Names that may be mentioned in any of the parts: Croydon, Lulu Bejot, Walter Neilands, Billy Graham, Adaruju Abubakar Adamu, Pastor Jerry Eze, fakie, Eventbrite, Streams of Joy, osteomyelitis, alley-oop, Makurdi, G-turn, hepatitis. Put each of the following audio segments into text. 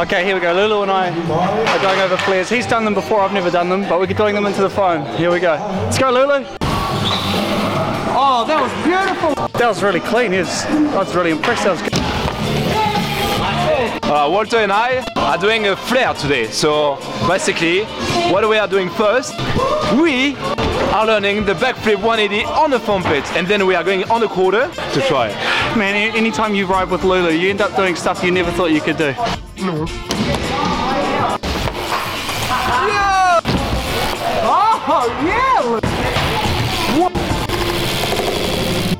Okay, here we go. Lulu and I are going over flares. He's done them before, I've never done them, but we're doing them into the foam. Here we go. Let's go, Lulu. Oh, that was beautiful. That was really clean. I was really impressed. That was good. Walter and I are doing a flare today. So basically, what we are doing first, we are learning the backflip 180 on the foam pit, and then we are going on the quarter to try it. Man, anytime you ride with Lulu, you end up doing stuff you never thought you could do. No. Yeah! Oh yeah! What?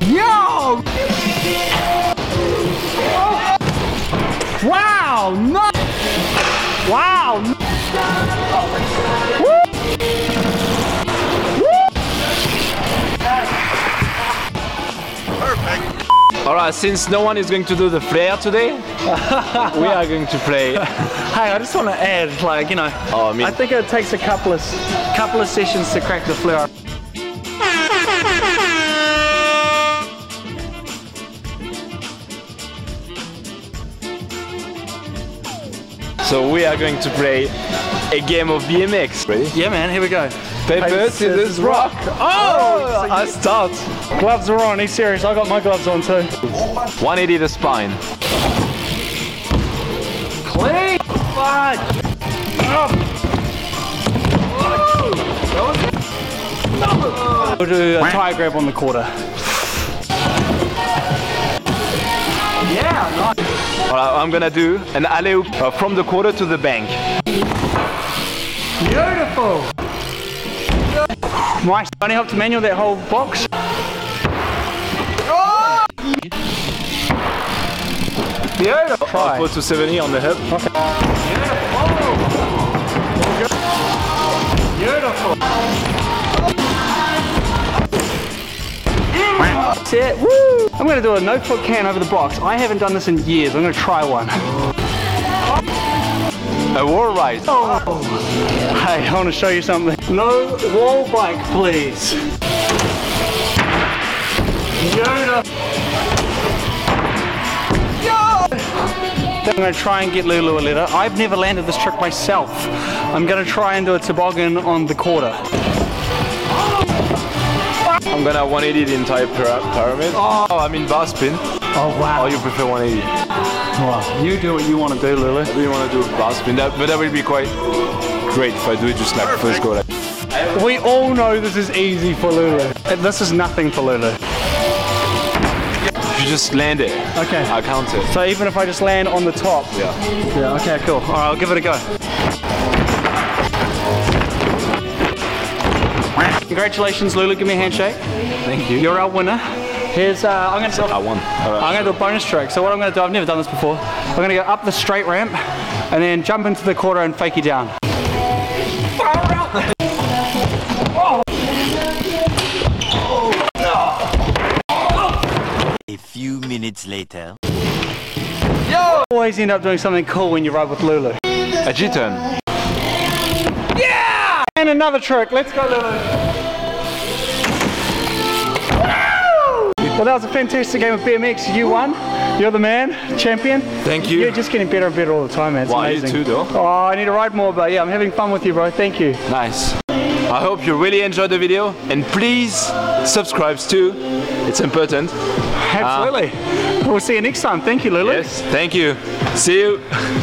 Yo! Wow! No! Wow! Woo! Alright, since no one is going to do the flare today, we are going to play. Hey, I just want to add, like, you know, I think it takes a couple of sessions to crack the flare. So we are going to play a game of BMX. Ready? Yeah, man, here we go. Paper, scissors, rock. Oh! I start. Gloves are on, he's serious. I got my gloves on too. 180 the spine. Clean! Fuck! Oh. We'll do a tire grab on the quarter. Yeah, nice. Alright, I'm gonna do an alley-oop from the quarter to the bank. Beautiful! Nice. Only helped manual that whole box. Oh! Beautiful. Try. 4 to 70 on the hip. Okay. Beautiful. Beautiful. Set. Woo! I'm going to do a no foot can over the box. I haven't done this in years. I'm going to try one. A wall ride. Oh. Hey, I want to show you something. No wall bike, please. Yoda. Yo. I'm going to try and get Lulu a letter. I've never landed this trick myself. I'm going to try and do a toboggan on the quarter. I'm going to 180 the entire pyramid. Oh, I'm in bar spin. Oh, wow. Or you prefer 180? Wow. You do what you want to do, Lulu. I really want to do a bar spin, but that would be quite great if I do it just like first go. Like. We all know this is easy for Lulu. This is nothing for Lulu. You just land it. Okay. I count it. So even if I just land on the top? Yeah. Yeah, okay, cool. All right, I'll give it a go. Congratulations, Lulu. Give me a handshake. Thank you. You're our winner. Here's, I'm going to do a bonus trick. So what I'm going to do, I've never done this before. I'm going to go up the straight ramp and then jump into the quarter and fakie down. A few minutes later. Yo! Always end up doing something cool when you ride with Lulu. A G-turn. Yeah! And another trick. Let's go, Lulu. Well, that was a fantastic game of BMX. You won. You're the man, champion. Thank you. You're just getting better and better all the time, man. It's amazing. You too, though. Oh, I need to ride more, but yeah, I'm having fun with you, bro. Thank you. Nice. I hope you really enjoyed the video, and please subscribe too. It's important. Absolutely. We'll see you next time. Thank you, Lulu. Yes, thank you. See you.